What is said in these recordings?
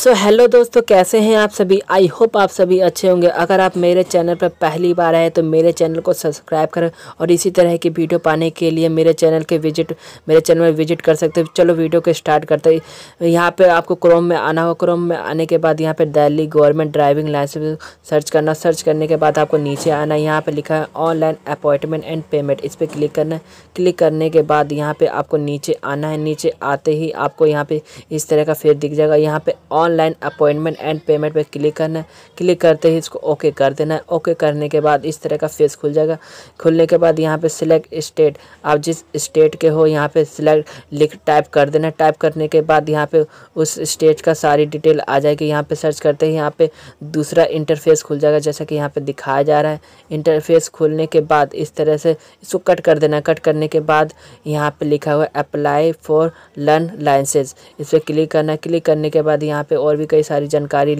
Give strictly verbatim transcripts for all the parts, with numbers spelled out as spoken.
So hello दोस्तों, कैसे हैं आप सभी। आई होप आप सभी अच्छे होंगे। अगर आप मेरे चैनल पर पहली बार आए तो मेरे चैनल को सब्सक्राइब करें और इसी तरह की वीडियो पाने के लिए मेरे चैनल के विजिट मेरे चैनल में विजिट कर सकते हो। चलो वीडियो के स्टार्ट करते हैं। यहाँ पे आपको क्रोम में आना होगा। क्रोम में आने के बाद यहाँ पर Delhi government driving licence search करना। सर्च करने के बाद आपको नीचे आना। यहाँ पर लिखा है ऑनलाइन अपॉइंटमेंट एंड पेमेंट, इस पर क्लिक करना है। क्लिक करने के बाद यहाँ पर आपको नीचे आना है। नीचे आते ही आपको यहाँ पर इस तरह का फेयर दिख जाएगा। यहाँ पर ऑनलाइन अपॉइंटमेंट एंड पेमेंट पे क्लिक करना है। क्लिक करते ही इसको ओके कर देना है। ओके करने के बाद इस तरह का फेस खुल जाएगा। खुलने के बाद यहाँ पे सिलेक्ट स्टेट, आप जिस स्टेट के हो यहाँ पे सिलेक्ट लिख टाइप कर देना। टाइप करने के बाद यहाँ पे उस स्टेट का सारी डिटेल आ जाएगी। यहाँ पे सर्च करते ही यहाँ पे दूसरा इंटरफेस खुल जाएगा, जैसा कि यहाँ पर दिखाया जा रहा है। इंटरफेस खुलने के बाद इस तरह से इसको कट कर देना। कट करने के बाद यहाँ पर लिखा हुआ अप्लाई फॉर लर्न लाइसेंस, इस पर क्लिक करना। क्लिक करने के बाद यहाँ पे और भी कई सारी जानकारी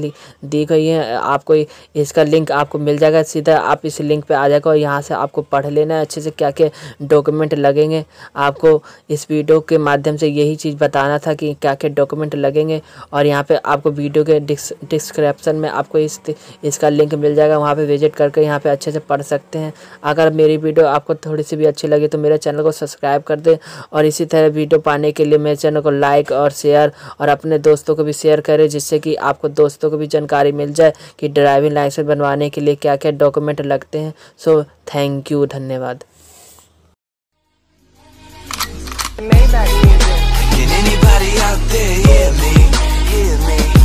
दी गई है। आपको इसका लिंक आपको मिल जाएगा, सीधा आप इस लिंक पे आ जाएगा और यहाँ से आपको पढ़ लेना है अच्छे से क्या क्या डॉक्यूमेंट लगेंगे। आपको इस वीडियो के माध्यम से यही चीज़ बताना था कि क्या क्या डॉक्यूमेंट लगेंगे। और यहाँ पे आपको वीडियो के डिस्क्रिप्सन में आपको इस इसका लिंक मिल जाएगा, वहाँ पर विजिट करके यहाँ पर अच्छे से पढ़ सकते हैं। अगर मेरी वीडियो आपको थोड़ी सी भी अच्छी लगी तो मेरे चैनल को सब्सक्राइब कर दें और इसी तरह वीडियो पाने के लिए मेरे चैनल को लाइक और शेयर और अपने दोस्तों को भी शेयर करें, जिससे कि आपको दोस्तों को भी जानकारी मिल जाए कि ड्राइविंग लाइसेंस बनवाने के लिए क्या क्या डॉक्यूमेंट लगते हैं। सो थैंक यू, धन्यवाद। Anybody out there hear me, hear me.